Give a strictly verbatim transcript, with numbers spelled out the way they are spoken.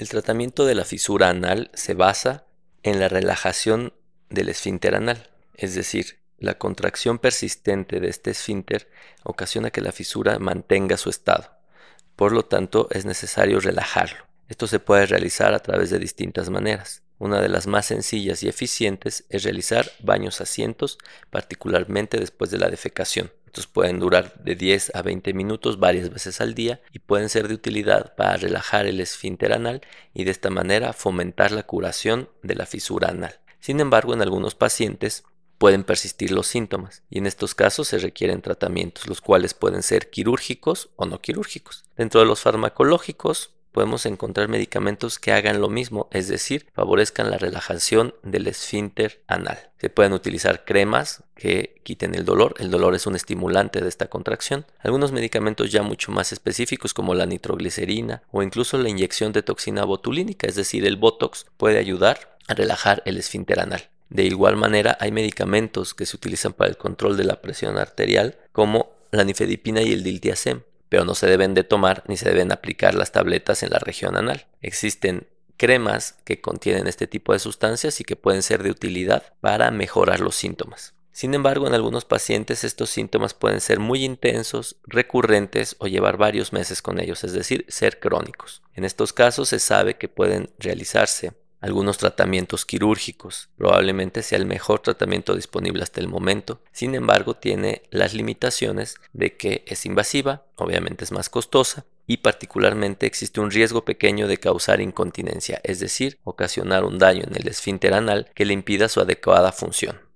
El tratamiento de la fisura anal se basa en la relajación del esfínter anal, es decir, la contracción persistente de este esfínter ocasiona que la fisura mantenga su estado, por lo tanto es necesario relajarlo. Esto se puede realizar a través de distintas maneras. Una de las más sencillas y eficientes es realizar baños asientos, particularmente después de la defecación. Estos pueden durar de diez a veinte minutos varias veces al día y pueden ser de utilidad para relajar el esfínter anal y de esta manera fomentar la curación de la fisura anal. Sin embargo, en algunos pacientes pueden persistir los síntomas y en estos casos se requieren tratamientos, los cuales pueden ser quirúrgicos o no quirúrgicos. Dentro de los farmacológicos podemos encontrar medicamentos que hagan lo mismo, es decir, favorezcan la relajación del esfínter anal. Se pueden utilizar cremas que quiten el dolor. El dolor es un estimulante de esta contracción. Algunos medicamentos ya mucho más específicos como la nitroglicerina o incluso la inyección de toxina botulínica, es decir, el Botox, puede ayudar a relajar el esfínter anal. De igual manera, hay medicamentos que se utilizan para el control de la presión arterial como la nifedipina y el diltiazem, pero no se deben de tomar ni se deben aplicar las tabletas en la región anal. Existen cremas que contienen este tipo de sustancias y que pueden ser de utilidad para mejorar los síntomas. Sin embargo, en algunos pacientes estos síntomas pueden ser muy intensos, recurrentes o llevar varios meses con ellos, es decir, ser crónicos. En estos casos se sabe que pueden realizarse algunos tratamientos quirúrgicos, probablemente sea el mejor tratamiento disponible hasta el momento. Sin embargo, tiene las limitaciones de que es invasiva, obviamente es más costosa y particularmente existe un riesgo pequeño de causar incontinencia, es decir, ocasionar un daño en el esfínter anal que le impida su adecuada función.